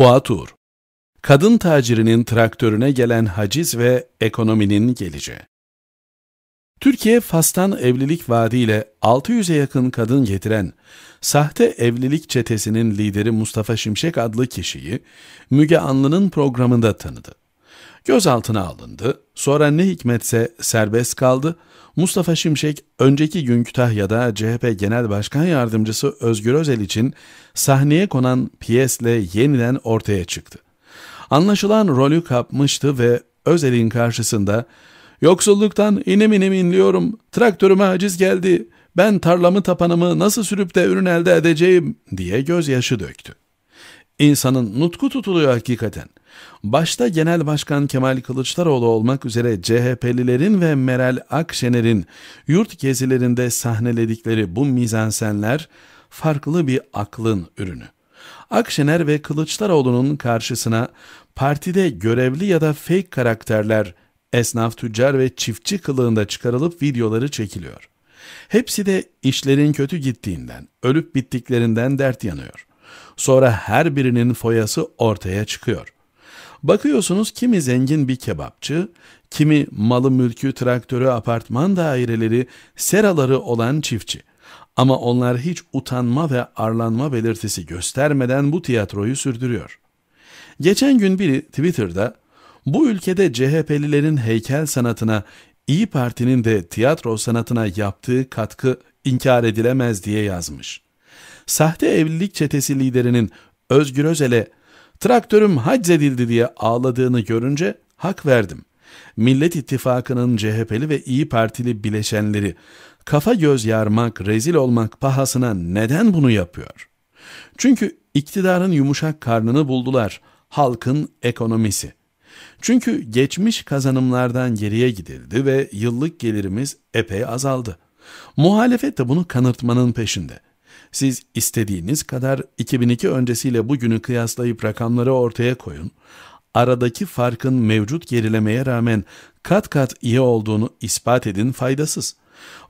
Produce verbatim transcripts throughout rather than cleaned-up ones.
Fuat Uğur. Kadın tacirinin traktörüne gelen haciz ve ekonominin geleceği. Türkiye, Fas'tan evlilik vaadiyle altı yüze yakın kadın getiren sahte evlilik çetesinin lideri Mustafa Şimşek adlı kişiyi Müge Anlı'nın programında tanıdı. Gözaltına alındı, sonra ne hikmetse serbest kaldı. Mustafa Şimşek, önceki gün Kütahya'da C H P Genel Başkan Yardımcısı Özgür Özel için sahneye konan piyesle yeniden ortaya çıktı. Anlaşılan rolü kapmıştı ve Özel'in karşısında "Yoksulluktan inim inim inliyorum, traktörüme haciz geldi, ben tarlamı tapanımı nasıl sürüp de ürün elde edeceğim?" diye gözyaşı döktü. İnsanın nutku tutuluyor hakikaten. Başta Genel Başkan Kemal Kılıçdaroğlu olmak üzere C H P'lilerin ve Meral Akşener'in yurt gezilerinde sahneledikleri bu mizansenler farklı bir aklın ürünü. Akşener ve Kılıçdaroğlu'nun karşısına partide görevli ya da fake karakterler, esnaf, tüccar ve çiftçi kılığında çıkarılıp videoları çekiliyor. Hepsi de işlerin kötü gittiğinden, ölüp bittiklerinden dert yanıyor. Sonra her birinin foyası ortaya çıkıyor. Bakıyorsunuz, kimi zengin bir kebapçı, kimi malı mülkü, traktörü, apartman daireleri, seraları olan çiftçi. Ama onlar hiç utanma ve arlanma belirtisi göstermeden bu tiyatroyu sürdürüyor. Geçen gün biri Twitter'da, "Bu ülkede C H P'lilerin heykel sanatına, İYİ Parti'nin de tiyatro sanatına yaptığı katkı inkar edilemez" diye yazmış. Sahte evlilik çetesi liderinin Özgür Özel'e "traktörüm haczedildi" diye ağladığını görünce hak verdim. Millet İttifakı'nın C H P'li ve İYİ Partili bileşenleri kafa göz yarmak, rezil olmak pahasına neden bunu yapıyor? Çünkü iktidarın yumuşak karnını buldular, halkın ekonomisi. Çünkü geçmiş kazanımlardan geriye gidildi ve yıllık gelirimiz epey azaldı. Muhalefet de bunu kanırtmanın peşinde. Siz istediğiniz kadar iki bin iki öncesiyle bugünü kıyaslayıp rakamları ortaya koyun, aradaki farkın mevcut gerilemeye rağmen kat kat iyi olduğunu ispat edin, faydasız.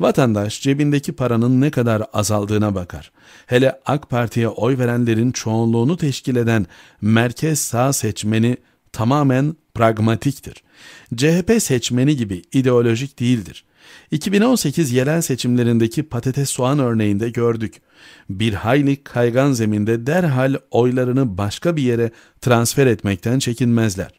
Vatandaş cebindeki paranın ne kadar azaldığına bakar. Hele AK Parti'ye oy verenlerin çoğunluğunu teşkil eden merkez sağ seçmeni tamamen pragmatiktir. C H P seçmeni gibi ideolojik değildir. iki bin on sekiz yerel seçimlerindeki patates soğan örneğinde gördük. Bir hayli kaygan zeminde derhal oylarını başka bir yere transfer etmekten çekinmezler.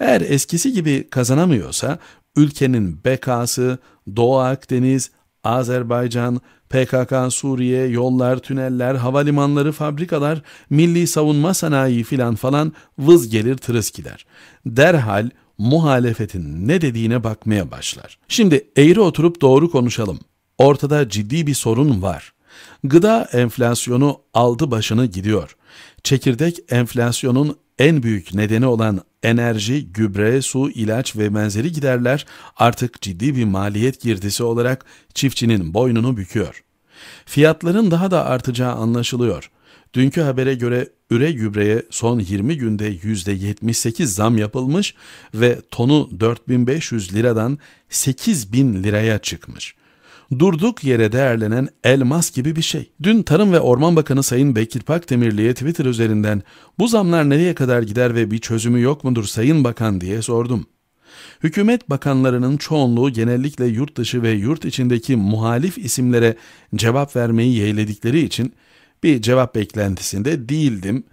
Eğer eskisi gibi kazanamıyorsa ülkenin bekası, Doğu Akdeniz, Azerbaycan, P K K, Suriye, yollar, tüneller, havalimanları, fabrikalar, milli savunma sanayi filan falan vız gelir tırıs gider. Derhal muhalefetin ne dediğine bakmaya başlar. Şimdi eğri oturup doğru konuşalım. Ortada ciddi bir sorun var. Gıda enflasyonu aldı başını gidiyor. Çekirdek enflasyonun en büyük nedeni olan enerji, gübre, su, ilaç ve benzeri giderler artık ciddi bir maliyet girdisi olarak çiftçinin boynunu büküyor. Fiyatların daha da artacağı anlaşılıyor. Dünkü habere göre üre gübreye son yirmi günde yüzde yetmiş sekiz zam yapılmış ve tonu dört bin beş yüz liradan sekiz bin liraya çıkmış. Durduk yere değerlenen elmas gibi bir şey. Dün Tarım ve Orman Bakanı Sayın Bekir Pakdemirli'ye Twitter üzerinden "Bu zamlar nereye kadar gider ve bir çözümü yok mudur Sayın Bakan?" diye sordum. Hükümet bakanlarının çoğunluğu genellikle yurt dışı ve yurt içindeki muhalif isimlere cevap vermeyi yeğledikleri için bir cevap beklentisinde değildim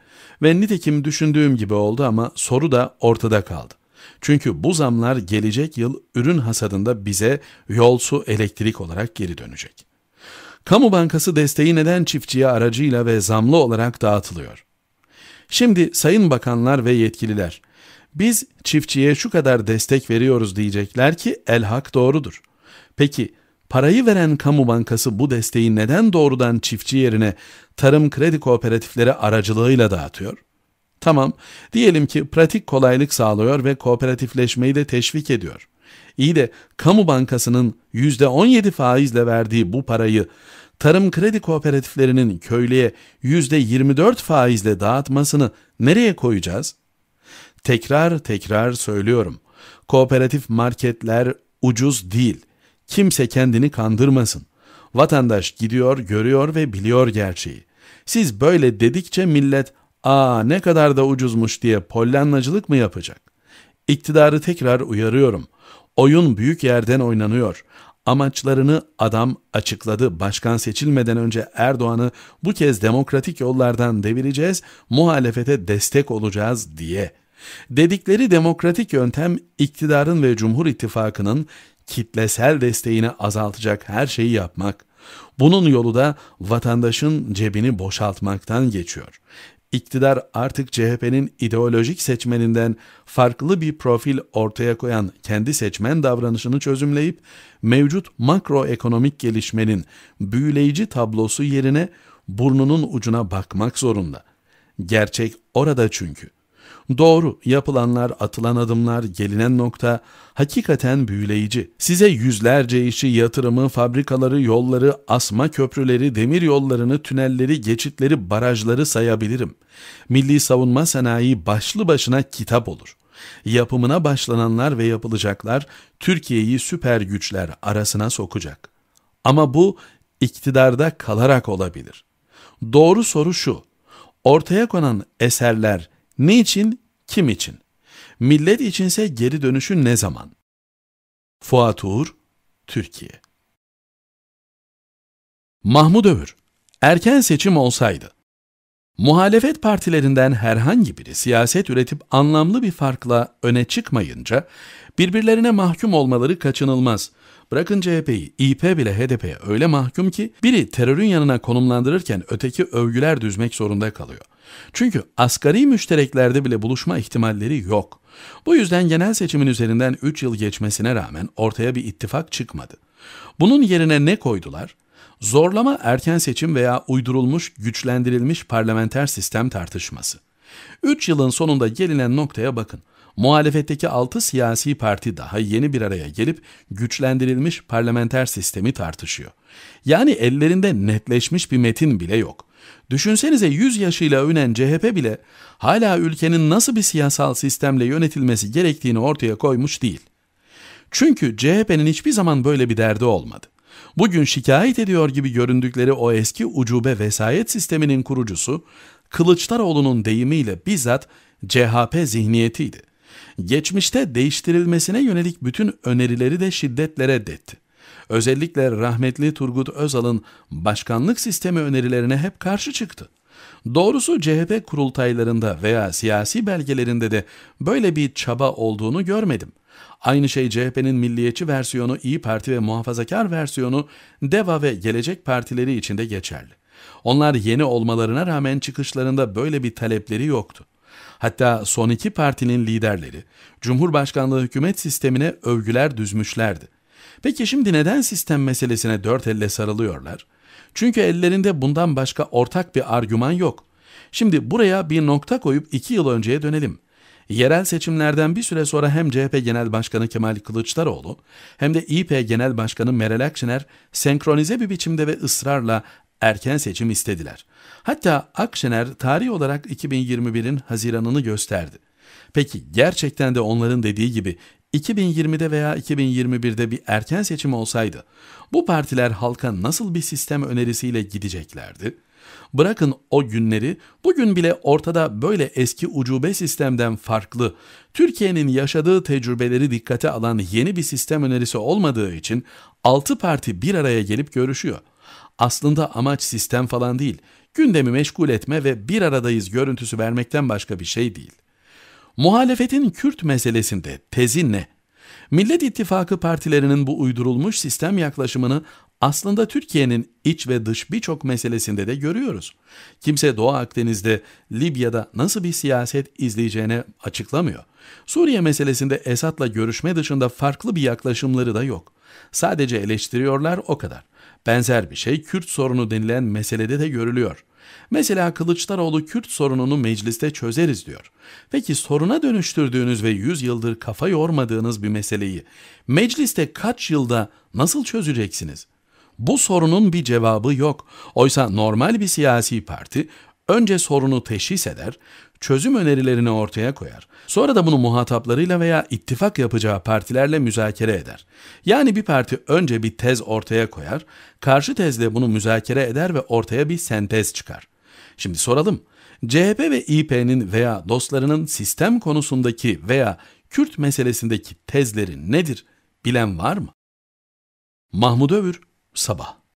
ve nitekim düşündüğüm gibi oldu, ama soru da ortada kaldı. Çünkü bu zamlar gelecek yıl ürün hasadında bize yol, su, elektrik olarak geri dönecek. Kamu bankası desteği neden çiftçiye aracıyla ve zamlı olarak dağıtılıyor? Şimdi sayın bakanlar ve yetkililer, "Biz çiftçiye şu kadar destek veriyoruz" diyecekler ki elhak doğrudur. Peki parayı veren kamu bankası bu desteği neden doğrudan çiftçi yerine tarım kredi kooperatifleri aracılığıyla dağıtıyor? Tamam, diyelim ki pratik kolaylık sağlıyor ve kooperatifleşmeyi de teşvik ediyor. İyi de kamu bankasının yüzde on yedi faizle verdiği bu parayı tarım kredi kooperatiflerinin köylüye yüzde yirmi dört faizle dağıtmasını nereye koyacağız? Tekrar tekrar söylüyorum. Kooperatif marketler ucuz değil. Kimse kendini kandırmasın. Vatandaş gidiyor, görüyor ve biliyor gerçeği. Siz böyle dedikçe millet ''Aa ne kadar da ucuzmuş'' diye pollyannacılık mı yapacak? İktidarı tekrar uyarıyorum. Oyun büyük yerden oynanıyor. Amaçlarını adam açıkladı. Başkan seçilmeden önce Erdoğan'ı bu kez demokratik yollardan devireceğiz, muhalefete destek olacağız diye. Dedikleri demokratik yöntem iktidarın ve Cumhur İttifakı'nın kitlesel desteğini azaltacak her şeyi yapmak. Bunun yolu da vatandaşın cebini boşaltmaktan geçiyor. İktidar artık C H P'nin ideolojik seçmeninden farklı bir profil ortaya koyan kendi seçmen davranışını çözümleyip mevcut makroekonomik gelişmenin büyüleyici tablosu yerine burnunun ucuna bakmak zorunda. Gerçek orada çünkü. Doğru, yapılanlar, atılan adımlar, gelinen nokta hakikaten büyüleyici. Size yüzlerce işi, yatırımı, fabrikaları, yolları, asma köprüleri, demir yollarını, tünelleri, geçitleri, barajları sayabilirim. Milli savunma sanayi başlı başına kitap olur. Yapımına başlananlar ve yapılacaklar Türkiye'yi süper güçler arasına sokacak. Ama bu iktidarda kalarak olabilir. Doğru soru şu, ortaya konan eserler niçin, kim için? Millet içinse geri dönüşü ne zaman? Fuat Uğur, Türkiye. Mahmut Övür, erken seçim olsaydı. Muhalefet partilerinden herhangi biri siyaset üretip anlamlı bir farkla öne çıkmayınca birbirlerine mahkum olmaları kaçınılmaz. Bırakın C H P'yi, İ P bile H D P'ye öyle mahkum ki biri terörün yanına konumlandırırken öteki övgüler düzmek zorunda kalıyor. Çünkü asgari müştereklerde bile buluşma ihtimalleri yok. Bu yüzden genel seçimin üzerinden üç yıl geçmesine rağmen ortaya bir ittifak çıkmadı. Bunun yerine ne koydular? Zorlama erken seçim veya uydurulmuş, güçlendirilmiş parlamenter sistem tartışması. üç yılın sonunda gelinen noktaya bakın. Muhalefetteki altı siyasi parti daha yeni bir araya gelip güçlendirilmiş parlamenter sistemi tartışıyor. Yani ellerinde netleşmiş bir metin bile yok. Düşünsenize yüz yaşıyla övünen C H P bile hala ülkenin nasıl bir siyasal sistemle yönetilmesi gerektiğini ortaya koymuş değil. Çünkü C H P'nin hiçbir zaman böyle bir derdi olmadı. Bugün şikayet ediyor gibi göründükleri o eski ucube vesayet sisteminin kurucusu, Kılıçdaroğlu'nun deyimiyle bizzat C H P zihniyetiydi. Geçmişte değiştirilmesine yönelik bütün önerileri de şiddetle reddetti. Özellikle rahmetli Turgut Özal'ın başkanlık sistemi önerilerine hep karşı çıktı. Doğrusu C H P kurultaylarında veya siyasi belgelerinde de böyle bir çaba olduğunu görmedim. Aynı şey C H P'nin milliyetçi versiyonu, İYİ Parti ve muhafazakar versiyonu, DEVA ve Gelecek Partileri için de geçerli. Onlar yeni olmalarına rağmen çıkışlarında böyle bir talepleri yoktu. Hatta son iki partinin liderleri Cumhurbaşkanlığı hükümet sistemine övgüler düzmüşlerdi. Peki şimdi neden sistem meselesine dört elle sarılıyorlar? Çünkü ellerinde bundan başka ortak bir argüman yok. Şimdi buraya bir nokta koyup iki yıl önceye dönelim. Yerel seçimlerden bir süre sonra hem C H P Genel Başkanı Kemal Kılıçdaroğlu hem de İ P Genel Başkanı Meral Akşener senkronize bir biçimde ve ısrarla erken seçim istediler. Hatta Akşener tarih olarak iki bin yirmi bir'in Haziran'ını gösterdi. Peki gerçekten de onların dediği gibi iki bin yirmi'de veya iki bin yirmi bir'de bir erken seçim olsaydı bu partiler halka nasıl bir sistem önerisiyle gideceklerdi? Bırakın o günleri, bugün bile ortada böyle eski ucube sistemden farklı, Türkiye'nin yaşadığı tecrübeleri dikkate alan yeni bir sistem önerisi olmadığı için altı parti bir araya gelip görüşüyor. Aslında amaç sistem falan değil, gündemi meşgul etme ve bir aradayız görüntüsü vermekten başka bir şey değil. Muhalefetin Kürt meselesinde tezi ne? Millet İttifakı partilerinin bu uydurulmuş sistem yaklaşımını aslında Türkiye'nin iç ve dış birçok meselesinde de görüyoruz. Kimse Doğu Akdeniz'de, Libya'da nasıl bir siyaset izleyeceğini açıklamıyor. Suriye meselesinde Esad'la görüşme dışında farklı bir yaklaşımları da yok. Sadece eleştiriyorlar, o kadar. Benzer bir şey Kürt sorunu denilen meselede de görülüyor. Mesela Kılıçdaroğlu Kürt sorununu mecliste çözeriz diyor. Peki soruna dönüştürdüğünüz ve yüz yıldır kafa yormadığınız bir meseleyi mecliste kaç yılda nasıl çözeceksiniz? Bu sorunun bir cevabı yok. Oysa normal bir siyasi parti önce sorunu teşhis eder, çözüm önerilerini ortaya koyar. Sonra da bunu muhataplarıyla veya ittifak yapacağı partilerle müzakere eder. Yani bir parti önce bir tez ortaya koyar, karşı tezle bunu müzakere eder ve ortaya bir sentez çıkar. Şimdi soralım, C H P ve İ P'nin veya dostlarının sistem konusundaki veya Kürt meselesindeki tezleri nedir? Bilen var mı? Mahmut Övür, Sabah.